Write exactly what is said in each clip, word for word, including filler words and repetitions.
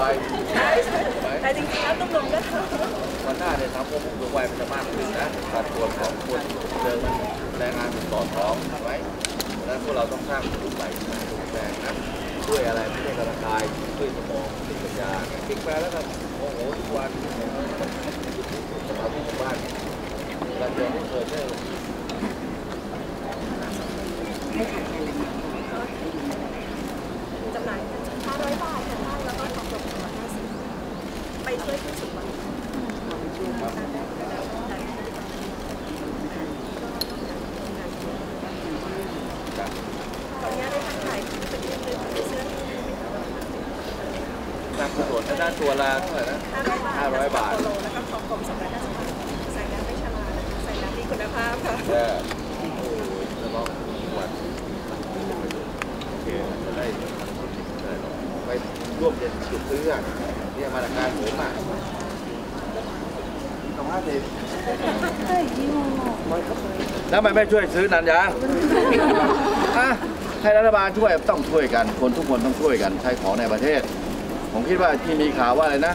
วัยแต่จริงๆแล้วต้องลงแล้ววันหน้าเนี่ยสังคมผู้สูงวัยมันจะมากขึ้นนะการตรวจสอบคนเดิมมันแรงงานมันสอดคล้องใช่ไหมแล้วพวกเราต้องสร้างผู้สูงวัยที่มันแข็งแรงนะด้วยอะไรไม่ใช่กระทายด้วยสมองด้วยปัญญาคิดไปแล้วก็โอ้โหทุกวันสถานที่บ้านเราเจอไม่เคยเจอจำหน่ายห้าร้อยบาทแต่บ้านแล้วก็ตกลงสองร้อยห้าสิบไปช่วยผู้สูงวัยตอนนี้ได้ทำขายเป็นเรื่องเลยไม่เชื่อตามส่วนด้านตัวละเท่าไหร่นะห้าร้อยบาทแล้วก็ของกรมสำนักงานสุขภาพใส่น้ำไม่ชะลาใส่น้ำมีคุณภาพค่ะร่วมเด็ดฉีดซื้อเนี่ยมาจากการหมูหมักสองห้าสิบแล้วมันไม่ช่วยซื้อนันยาให้รัฐบาลช่วยต้องช่วยกันคนทุกคนต้องช่วยกันใช้ของในประเทศผมคิดว่าที่มีข่าวว่าอะไรนะ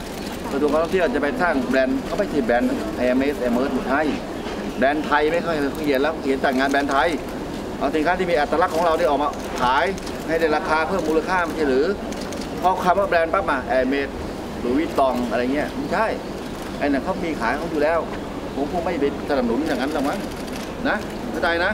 กระทรวงการท่องเที่ยวจะไปสร้างแบรนด์เขาไม่ใช่แบรนด์ไอเอ็มเอสเอเมอร์ไทยแบรนด์ไทยไม่ค่อยเขียนแล้วเขียนแต่งงานแบรนด์ไทยเอาสินค้าที่มีอัตลักษณ์ของเราได้ออกมาขายให้ได้ราคาเพิ่มมูลค่าไม่ใช่หรือพอคำว่าแบรนด์ปั๊บมาแอร์เมดหรือวิตตองอะไรเงี้ยไม่ใช่ไอ้นั่นเขามีขายเขาอยู่แล้วผมคงไม่ไปสนับสนุนอย่างนั้นหรอกมั้งนะเข้าใจนะ